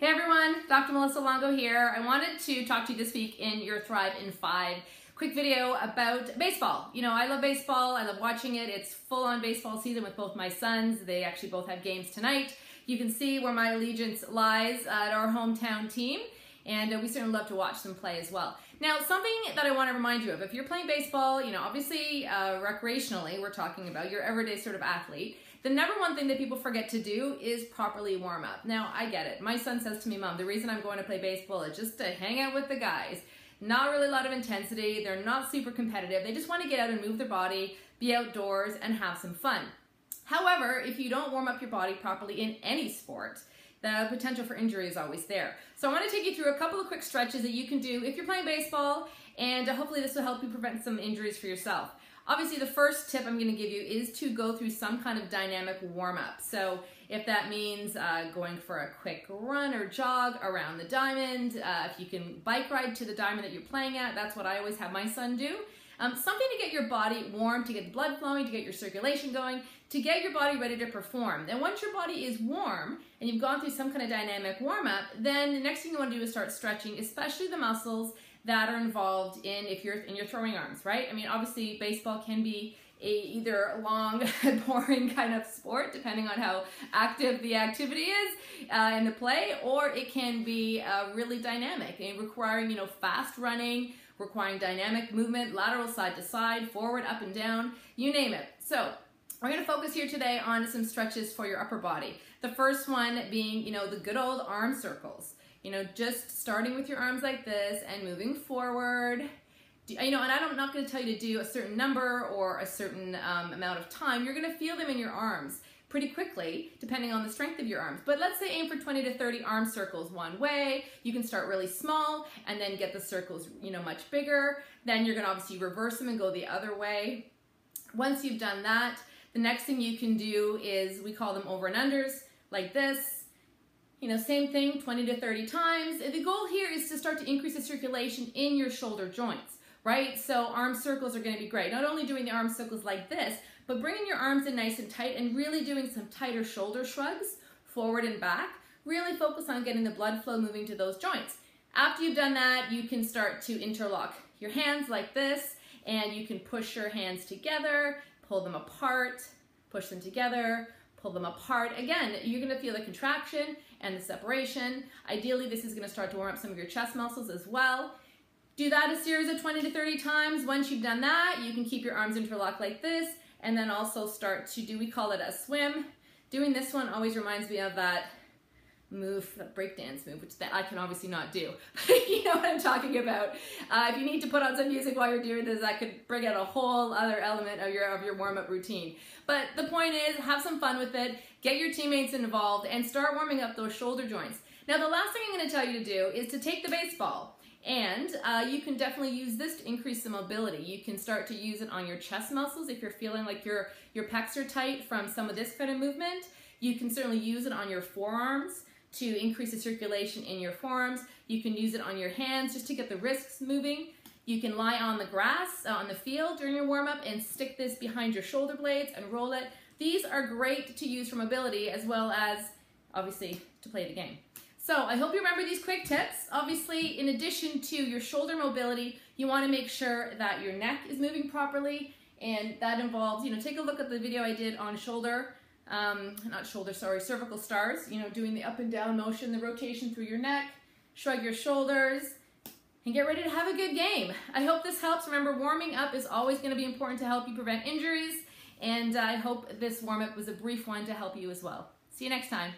Hey everyone, Dr. Melissa Longo here. I wanted to talk to you this week in your Thrive in 5 quick video about baseball. You know, I love baseball, I love watching it. It's full-on baseball season with both my sons. They actually both have games tonight. You can see where my allegiance lies at our hometown team, and we certainly love to watch them play as well. Now, something that I want to remind you of, if you're playing baseball, you know, obviously recreationally, we're talking about your everyday sort of athlete. The number one thing that people forget to do is properly warm up. Now, I get it. My son says to me, Mom, the reason I'm going to play baseball is just to hang out with the guys. Not really a lot of intensity. They're not super competitive. They just want to get out and move their body, be outdoors, and have some fun. However, if you don't warm up your body properly in any sport, the potential for injury is always there. So I want to take you through a couple of quick stretches that you can do if you're playing baseball, and hopefully this will help you prevent some injuries for yourself. Obviously, the first tip I'm going to give you is to go through some kind of dynamic warm-up. So if that means going for a quick run or jog around the diamond, if you can bike ride to the diamond that you're playing at, that's what I always have my son do. Something to get your body warm, to get the blood flowing, to get your circulation going, to get your body ready to perform. And once your body is warm and you've gone through some kind of dynamic warm-up, then the next thing you want to do is start stretching, especially the muscles that are involved in your throwing arms, right? I mean, obviously, baseball can be either long, boring kind of sport, depending on how active the activity is in the play, or it can be really dynamic and requiring, you know, fast running, requiring dynamic movement, lateral side to side, forward, up and down, you name it. So we're going to focus here today on some stretches for your upper body. The first one being, you know, the good old arm circles. You know, just starting with your arms like this and moving forward. You know, and I'm not going to tell you to do a certain number or a certain amount of time. You're going to feel them in your arms pretty quickly, depending on the strength of your arms. But let's say aim for 20 to 30 arm circles one way. You can start really small and then get the circles, you know, much bigger. Then you're going to obviously reverse them and go the other way. Once you've done that, the next thing you can do is we call them over and unders, like this. You know, same thing, 20 to 30 times. The goal here is to start to increase the circulation in your shoulder joints, right? So arm circles are going to be great. Not only doing the arm circles like this, but bringing your arms in nice and tight and really doing some tighter shoulder shrugs, forward and back. Really focus on getting the blood flow moving to those joints. After you've done that, you can start to interlock your hands like this, and you can push your hands together, pull them apart, push them together, pull them apart. Again, you're going to feel the contraction and the separation. Ideally, this is going to start to warm up some of your chest muscles as well. Do that a series of 20 to 30 times. Once you've done that, you can keep your arms interlocked like this, and then also start to do, we call it a swim. Doing this one always reminds me of that move, that breakdance move, which I can obviously not do. You know what I'm talking about. If you need to put on some music while you're doing this, that could bring out a whole other element of your warm-up routine. But the point is, have some fun with it, get your teammates involved, and start warming up those shoulder joints. Now, the last thing I'm going to tell you to do is to take the baseball, and you can definitely use this to increase the mobility. You can start to use it on your chest muscles if you're feeling like your pecs are tight from some of this kind of movement. You can certainly use it on your forearms to increase the circulation in your forearms. You can use it on your hands just to get the wrists moving. You can lie on the grass, on the field during your warm-up and stick this behind your shoulder blades and roll it. These are great to use for mobility as well as, obviously, to play the game. So I hope you remember these quick tips. Obviously, in addition to your shoulder mobility, you want to make sure that your neck is moving properly, and that involves, you know, take a look at the video I did on shoulder, cervical stars, you know, doing the up and down motion, the rotation through your neck, shrug your shoulders, and get ready to have a good game. I hope this helps. Remember, warming up is always going to be important to help you prevent injuries, and I hope this warm-up was a brief one to help you as well. See you next time.